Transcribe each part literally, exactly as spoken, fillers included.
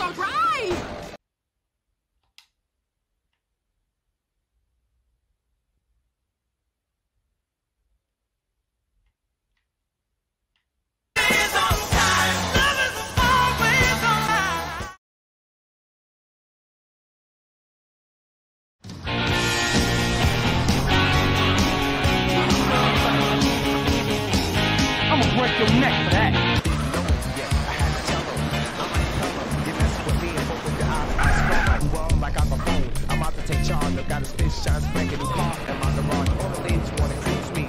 all right! Break your neck for that. No one to get. I had to tell them. I'm like, hello. You mess with me and hope with your eyes. I spread my bomb like I'm a phone. I'm out to take charge. Look out, his fish shines back in his car. And my garage. All the things want to cruise me.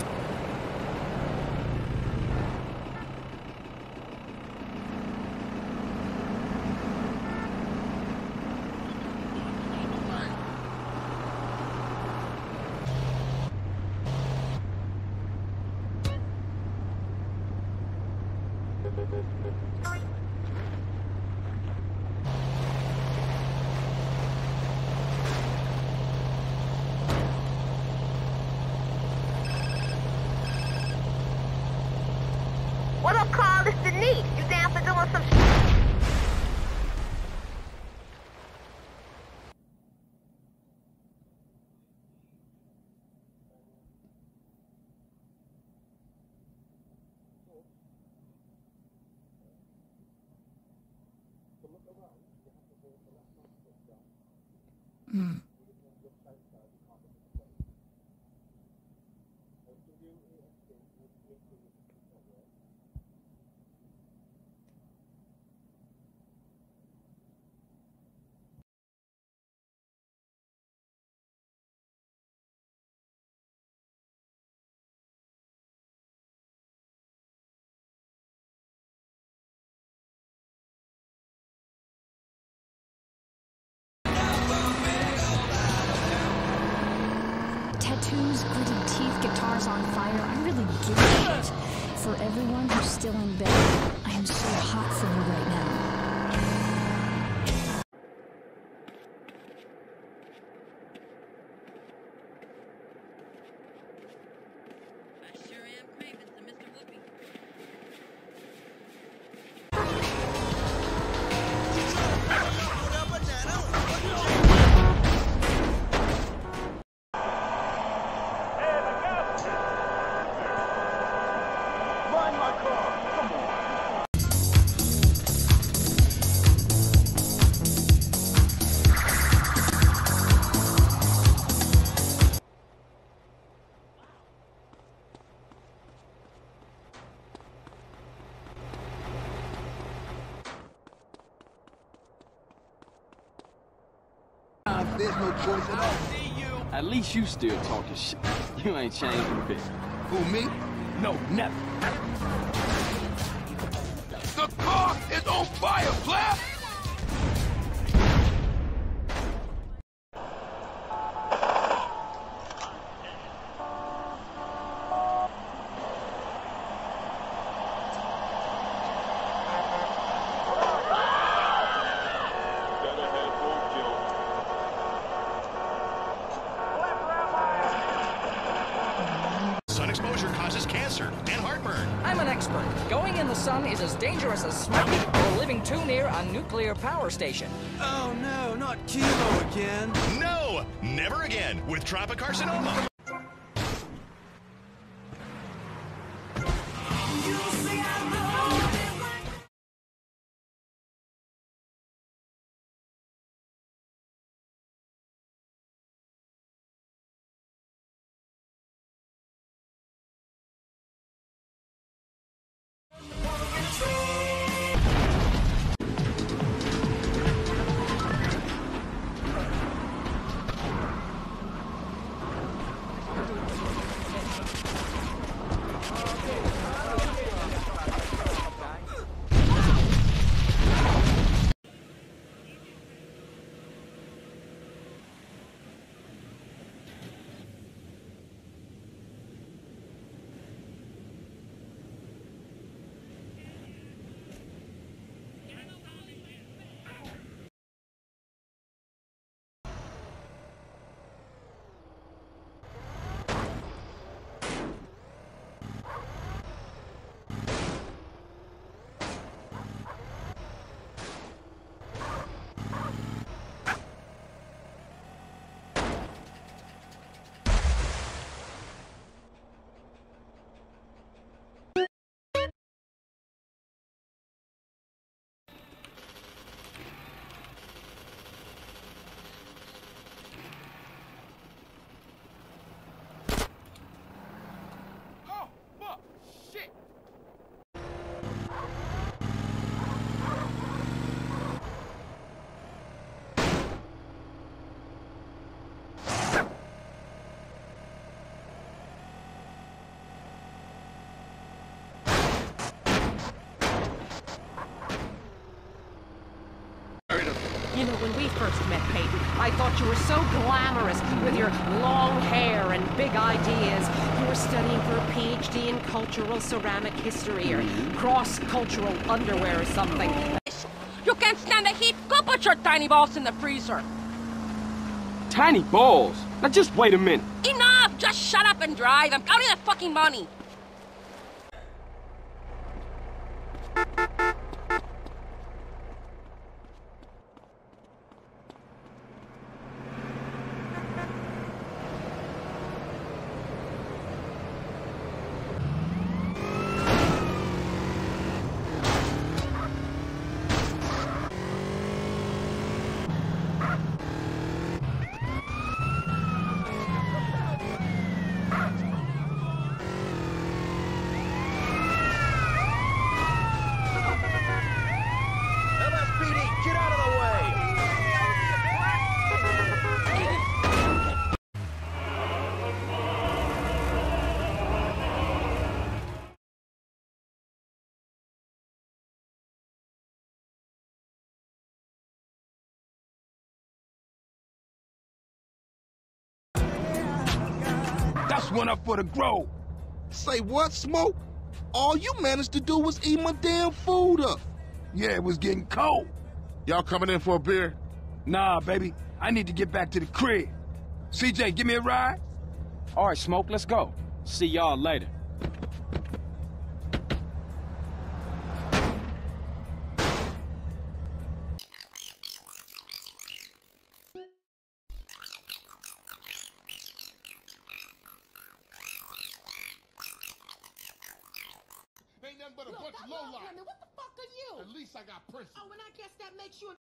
What up, Carl? This is Denise. You down for doing some shit? Mm. Tattoos, gritted teeth, guitars on fire, I really give a shit. For everyone who's still in bed, I am so hot for you right now. There's no choice at all. At least you still talking shit. You ain't changing a bit. Who, me? No, never. The car is on fire, Blair! Exposure causes cancer and heartburn. I'm an expert. Going in the sun is as dangerous as smoking or living too near a nuclear power station. Oh no, not chemo again. No, never again with tropicarcinoma. You know, when we first met, Peyton, I thought you were so glamorous with your long hair and big ideas. You were studying for a P H D in cultural ceramic history or cross-cultural underwear or something. You can't stand the heat? Go put your tiny balls in the freezer. Tiny balls? Now just wait a minute. Enough! Just shut up and drive. I'm counting that fucking money. That's one up for the grove. Say what, Smoke? All you managed to do was eat my damn food up. Yeah, it was getting cold. Y'all coming in for a beer? Nah, baby. I need to get back to the crib. C J, give me a ride? All right, Smoke, let's go. See y'all later. Ain't nothing but a Look, bunch of lowlife. What the fuck are you? At least I got Prince. Oh, and I guess that makes you a